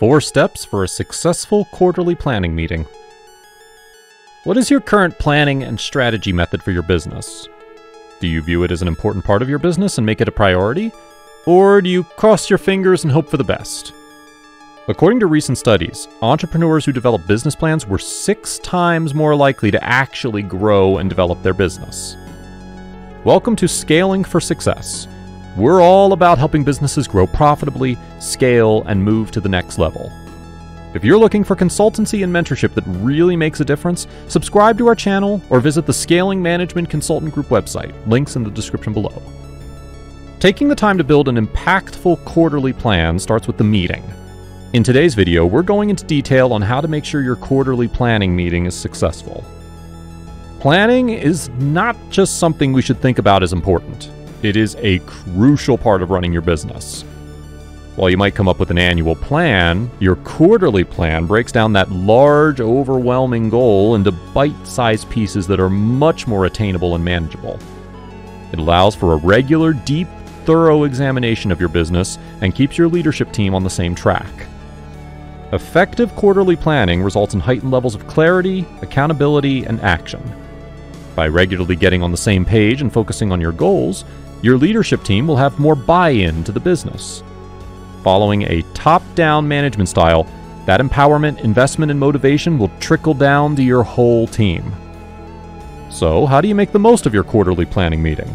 4 steps for a successful quarterly planning meeting. What is your current planning and strategy method for your business? Do you view it as an important part of your business and make it a priority? Or do you cross your fingers and hope for the best? According to recent studies, entrepreneurs who developed business plans were 6 times more likely to actually grow and develop their business. Welcome to Scaling for Success. We're all about helping businesses grow profitably, scale, and move to the next level. If you're looking for consultancy and mentorship that really makes a difference, subscribe to our channel or visit the Scaling Management Consulting Group website, links in the description below. Taking the time to build an impactful quarterly plan starts with the meeting. In today's video, we're going into detail on how to make sure your quarterly planning meeting is successful. Planning is not just something we should think about as important. It is a crucial part of running your business. While you might come up with an annual plan, your quarterly plan breaks down that large, overwhelming goal into bite-sized pieces that are much more attainable and manageable. It allows for a regular, deep, thorough examination of your business and keeps your leadership team on the same track. Effective quarterly planning results in heightened levels of clarity, accountability, and action. By regularly getting on the same page and focusing on your goals, your leadership team will have more buy-in to the business. Following a top-down management style, that empowerment, investment, and motivation will trickle down to your whole team. So, how do you make the most of your quarterly planning meeting?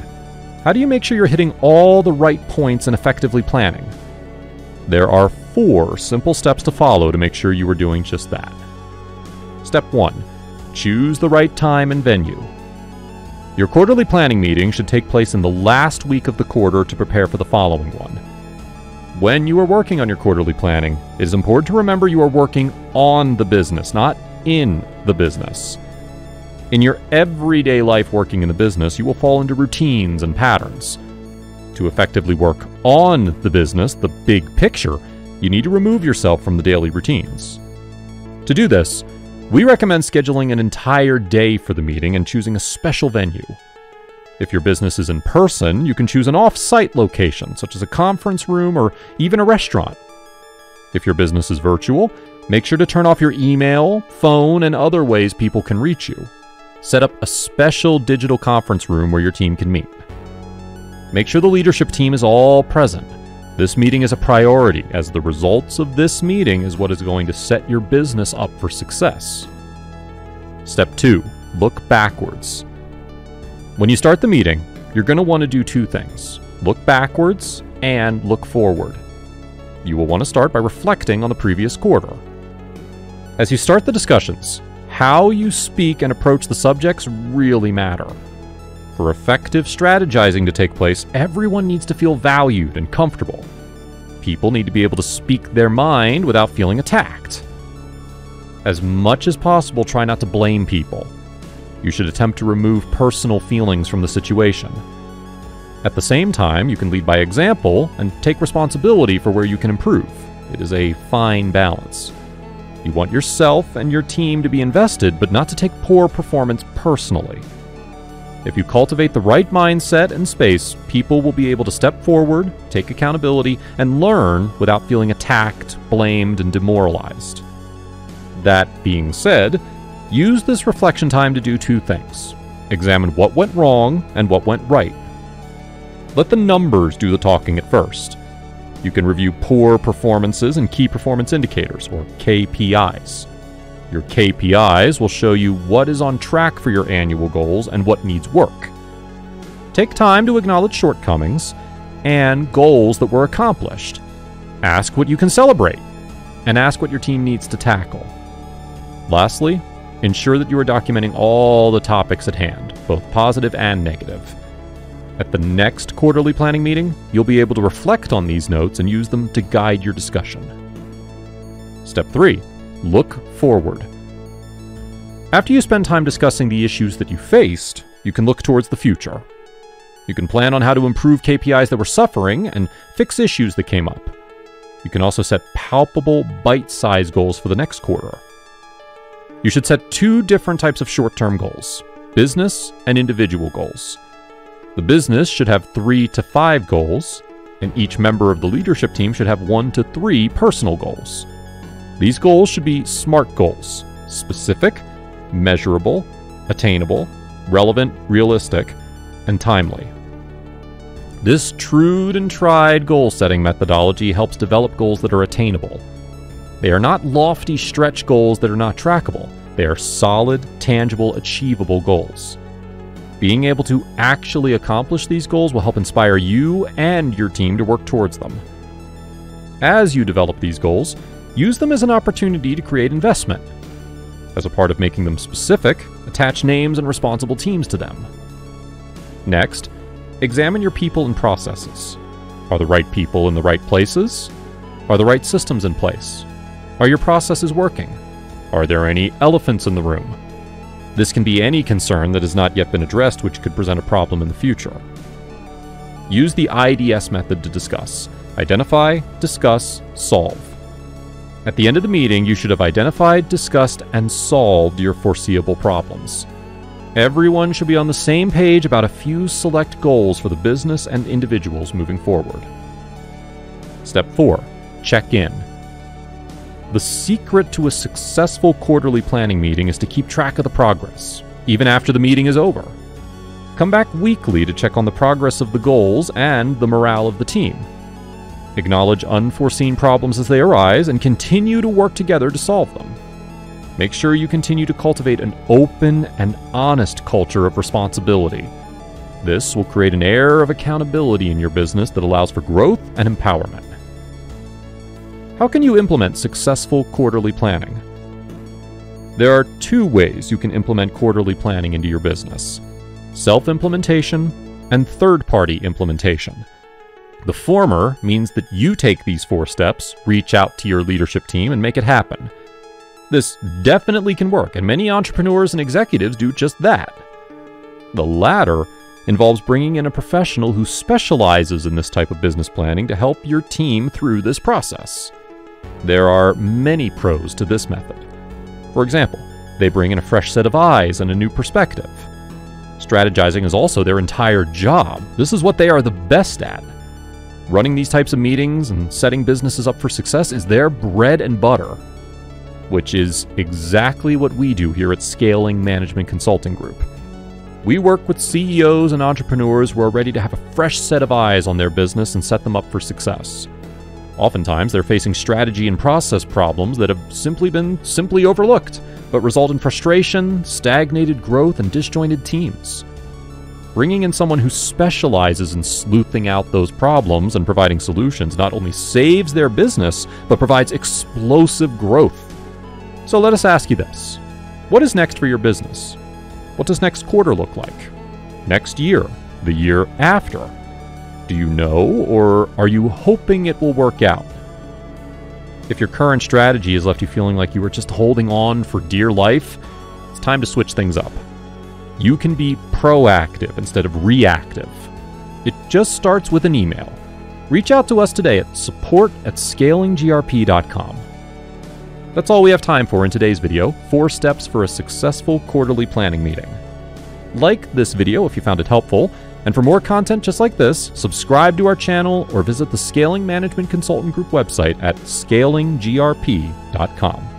How do you make sure you're hitting all the right points and effectively planning? There are 4 simple steps to follow to make sure you are doing just that. Step 1. Choose the right time and venue. Your quarterly planning meeting should take place in the last week of the quarter to prepare for the following one. When you are working on your quarterly planning, it is important to remember you are working on the business, not in the business. In your everyday life working in the business, you will fall into routines and patterns. To effectively work on the business, the big picture, you need to remove yourself from the daily routines. To do this, we recommend scheduling an entire day for the meeting and choosing a special venue. If your business is in person, you can choose an off-site location, such as a conference room or even a restaurant. If your business is virtual, make sure to turn off your email, phone, and other ways people can reach you. Set up a special digital conference room where your team can meet. Make sure the leadership team is all present. This meeting is a priority, as the results of this meeting is what is going to set your business up for success. Step 2. Look backwards. When you start the meeting, you're going to want to do 2 things. Look backwards and look forward. You will want to start by reflecting on the previous quarter. As you start the discussions, how you speak and approach the subjects really matter. For effective strategizing to take place, everyone needs to feel valued and comfortable. People need to be able to speak their mind without feeling attacked. As much as possible, try not to blame people. You should attempt to remove personal feelings from the situation. At the same time, you can lead by example and take responsibility for where you can improve. It is a fine balance. You want yourself and your team to be invested, but not to take poor performance personally. If you cultivate the right mindset and space, people will be able to step forward, take accountability, and learn without feeling attacked, blamed, and demoralized. That being said, use this reflection time to do 2 things. Examine what went wrong and what went right. Let the numbers do the talking at first. You can review poor performances and key performance indicators, or KPIs. Your KPIs will show you what is on track for your annual goals and what needs work. Take time to acknowledge shortcomings and goals that were accomplished. Ask what you can celebrate, and ask what your team needs to tackle. Lastly, ensure that you are documenting all the topics at hand, both positive and negative. At the next quarterly planning meeting, you'll be able to reflect on these notes and use them to guide your discussion. Step 3. Look forward. After you spend time discussing the issues that you faced, you can look towards the future. You can plan on how to improve KPIs that were suffering and fix issues that came up. You can also set palpable, bite-sized goals for the next quarter. You should set 2 different types of short-term goals, business and individual goals. The business should have 3 to 5 goals, and each member of the leadership team should have 1 to 3 personal goals. These goals should be SMART goals: specific, measurable, attainable, relevant, realistic, and timely. This true and tried goal-setting methodology helps develop goals that are attainable. They are not lofty stretch goals that are not trackable. They are solid, tangible, achievable goals. Being able to actually accomplish these goals will help inspire you and your team to work towards them. As you develop these goals, use them as an opportunity to create investment. As a part of making them specific, attach names and responsible teams to them. Next, examine your people and processes. Are the right people in the right places? Are the right systems in place? Are your processes working? Are there any elephants in the room? This can be any concern that has not yet been addressed, which could present a problem in the future. Use the IDS method to discuss. Identify, discuss, solve. At the end of the meeting, you should have identified, discussed, and solved your foreseeable problems. Everyone should be on the same page about a few select goals for the business and individuals moving forward. Step 4. Check in. The secret to a successful quarterly planning meeting is to keep track of the progress, even after the meeting is over. Come back weekly to check on the progress of the goals and the morale of the team. Acknowledge unforeseen problems as they arise and continue to work together to solve them. Make sure you continue to cultivate an open and honest culture of responsibility. This will create an air of accountability in your business that allows for growth and empowerment. How can you implement successful quarterly planning? There are two ways you can implement quarterly planning into your business: self-implementation and third-party implementation. The former means that you take these 4 steps, reach out to your leadership team, and make it happen. This definitely can work, and many entrepreneurs and executives do just that. The latter involves bringing in a professional who specializes in this type of business planning to help your team through this process. There are many pros to this method. For example, they bring in a fresh set of eyes and a new perspective. Strategizing is also their entire job. This is what they are the best at. Running these types of meetings and setting businesses up for success is their bread and butter, which is exactly what we do here at Scaling Management Consulting Group. We work with CEOs and entrepreneurs who are ready to have a fresh set of eyes on their business and set them up for success. Oftentimes, they're facing strategy and process problems that have simply been overlooked, but result in frustration, stagnated growth, and disjointed teams. Bringing in someone who specializes in sleuthing out those problems and providing solutions not only saves their business, but provides explosive growth. So let us ask you this. What is next for your business? What does next quarter look like? Next year? The year after? Do you know, or are you hoping it will work out? If your current strategy has left you feeling like you were just holding on for dear life, it's time to switch things up. You can be proactive instead of reactive. It just starts with an email. Reach out to us today at support@scalinggrp.com. That's all we have time for in today's video, 4 steps for a successful quarterly planning meeting. Like this video if you found it helpful, and for more content just like this, subscribe to our channel or visit the Scaling Management Consulting Group website at scalinggrp.com.